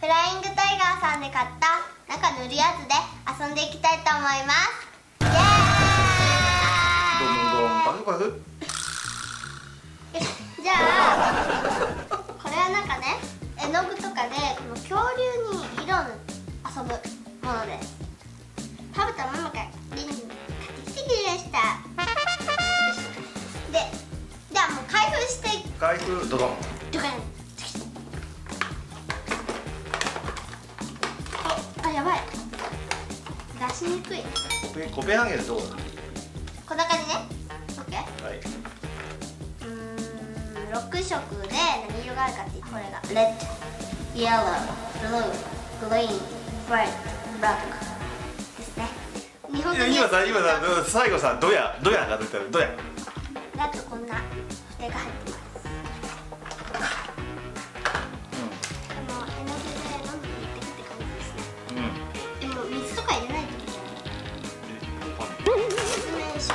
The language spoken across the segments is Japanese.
フライングタイガーさんで買った中塗るやつで遊んでいきたいと思います。イエーイ。どんどんどん。じゃあこれはなんかね、絵の具とかでこの恐竜に色を遊ぶものです。パブとママがリング買ってきてくれました。で、じゃあもう開封して。開封ドドンドカン。あ、やばい、出しにくい。コペンハーゲンどうだ。こんな感じね。オッケー。はい。6色で何色があるかっていうと、これがレッド、イエロー、ブルー、グリーン、ブレッド、ブラック今さ、最後さ、ドヤが出てる、ドヤ。あとこんな筆が入ってます。この絵の具でどんどん入れていくって感じですね。でも水とか入れないといけない。よいしょ。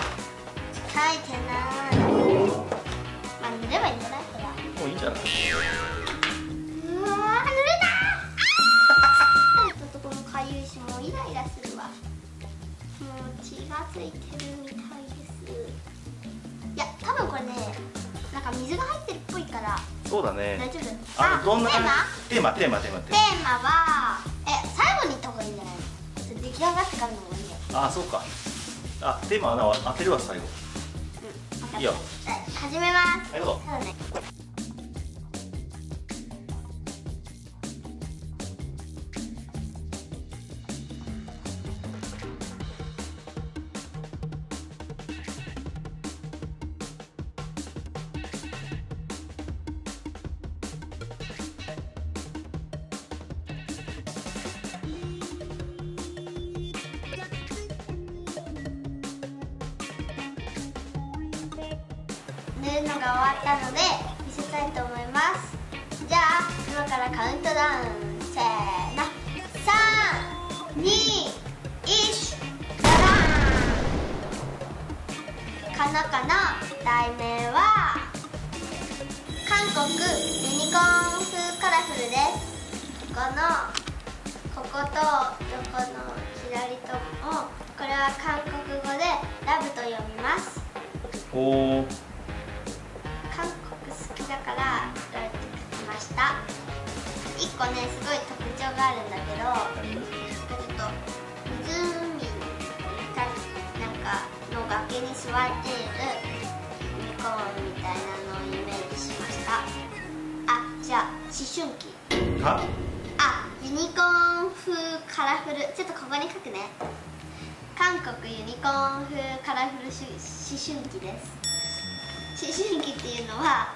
書いてない。まあ塗ればいいんじゃないこれは。もういいんじゃない。うわ、塗れた。ちょっとこのかゆいし、もうイライラするわ。もう血がついてるみたいです。いや、多分これね、なんか水が入ってるっぽいから。そうだね。大丈夫。あ、どんなテーマは、最後に言った方がいいんじゃないの？出来上がってからの方がいいよ。あ、そうか。あ、テーマは当てるわ最後。うん。いいよ。始めます。はい、どうぞ。そうだね。塗るのが終わったので見せたいと思います。じゃあ今からカウントダウン、せーの、3、2、1、ダダーン。かのかの題名は韓国ユニコーン風カラフルです。ここと横の左とも、これは韓国語でラブと読みます。おー、だから作られてきました。1個ね、すごい特徴があるんだけど、ちょっと湖になんかの崖に座っているユニコーンみたいなのをイメージしました。あ、じゃあ思春期。あ、ユニコーン風カラフル。ちょっとここに書くね。韓国ユニコーン風カラフル思春期です。思春期っていうのは、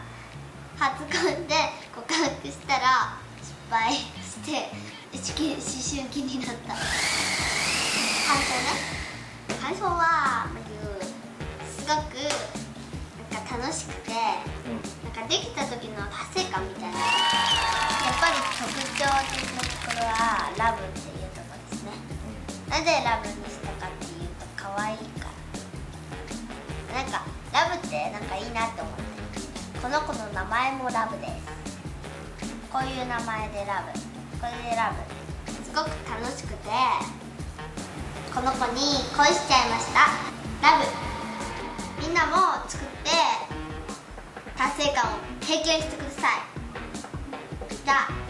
初恋で告白したら失敗して思春期になった。感想ね。感想はすごくなんか楽しくて、なんかできた時の達成感みたいな、やっぱり特徴的なところはラブっていうところですね。なぜラブにしたかっていうと、可愛いから。なんかラブってなんかいいなって思って、この子の名前もラブです。こういう名前でラブ、これでラブ、すごく楽しくてこの子に恋しちゃいました。ラブ、みんなも作って達成感を経験してください。じゃあ